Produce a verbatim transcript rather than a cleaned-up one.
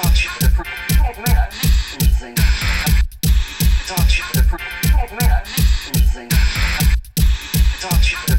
Touch the